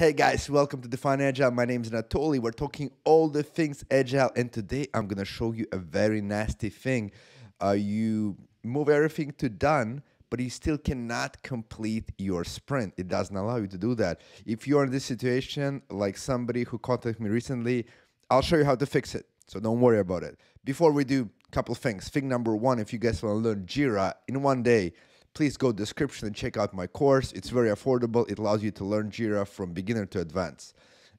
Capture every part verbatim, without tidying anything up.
Hey guys, welcome to Define Agile. My name is Natoli. We're talking all the things Agile, and today I'm gonna show you a very nasty thing. Uh, you move everything to done, but you still cannot complete your sprint. It doesn't allow you to do that. If you're in this situation, like somebody who contacted me recently, I'll show you how to fix it, so don't worry about it. Before we do, a couple things. Thing number one, if you guys wanna learn Jira in one day, please go to the description and check out my course. It's very affordable. It allows you to learn Jira from beginner to advanced.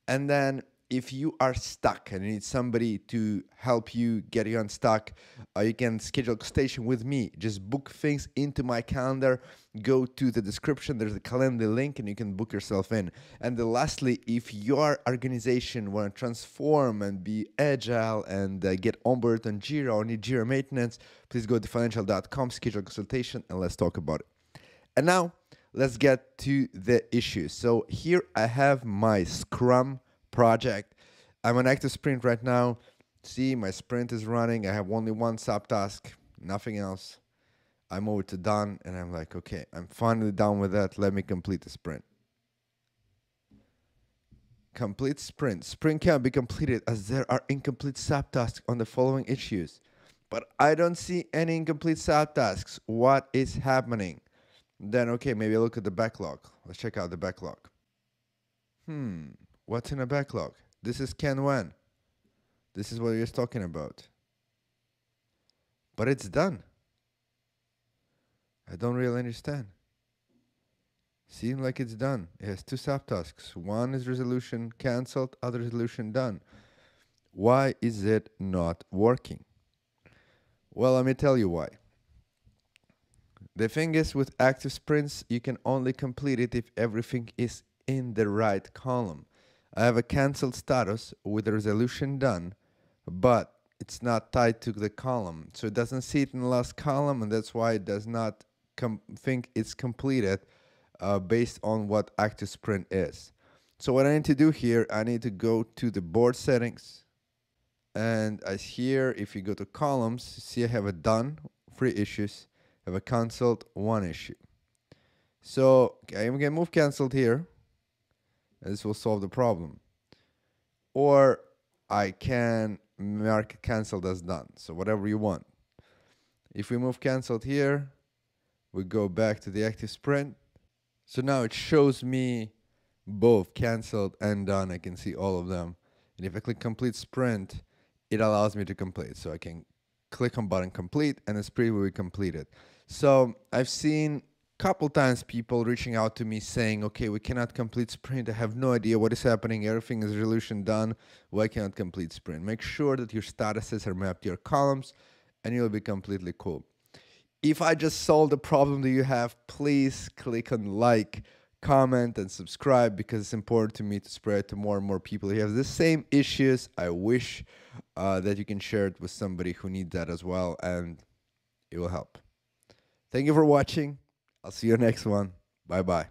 And then if you are stuck and you need somebody to help you get you unstuck, uh, you can schedule a session with me. Just book things into my calendar. Go to the description. There's a calendar link and you can book yourself in. And then lastly, if your organization want to transform and be agile and uh, get onboard on Jira or need Jira maintenance, please go to defineagile dot com, schedule a consultation, and let's talk about it. And now let's get to the issue. So here I have my Scrum project. I'm on active sprint right now. See, my sprint is running. I have only one subtask, nothing else. I'm over to done and I'm like, okay, I'm finally done with that. Let me complete the sprint. Complete sprint. Sprint can be completed as there are incomplete subtasks on the following issues. But I don't see any incomplete subtasks. What is happening? Then, okay, maybe look at the backlog. Let's check out the backlog. Hmm. What's in a backlog? This is Ken Wan. This is what he was talking about. But it's done. I don't really understand. Seems like it's done. It has two subtasks. One is resolution cancelled, other resolution done. Why is it not working? Well, let me tell you why. The thing is, with active sprints, you can only complete it if everything is in the right column. I have a cancelled status with the resolution done, but it's not tied to the column. So it doesn't see it in the last column, and that's why it does not com think it's completed uh, based on what active sprint is. So what I need to do here, I need to go to the board settings. And as here, if you go to columns, see I have a done, three issues, I have a cancelled, one issue. So okay, I'm gonna move cancelled here. This will solve the problem. Or I can mark cancelled as done. So whatever you want. If we move cancelled here, we go back to the active sprint. So now it shows me both cancelled and done. I can see all of them. And if I click complete sprint, it allows me to complete. So I can click on button complete and the sprint will be completed. So I've seen couple times people reaching out to me saying, okay, we cannot complete sprint. I have no idea what is happening. Everything is resolution done. Why cannot complete sprint? Make sure that your statuses are mapped to your columns and you'll be completely cool. If I just solved the problem that you have, please click on like, comment, and subscribe because it's important to me to spread to more and more people who have the same issues. I wish uh, that you can share it with somebody who needs that as well, and it will help. Thank you for watching. I'll see you next one. Bye-bye.